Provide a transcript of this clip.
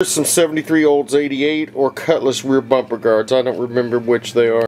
There's some 73 Olds 88 or Cutlass rear bumper guards. I don't remember which they are.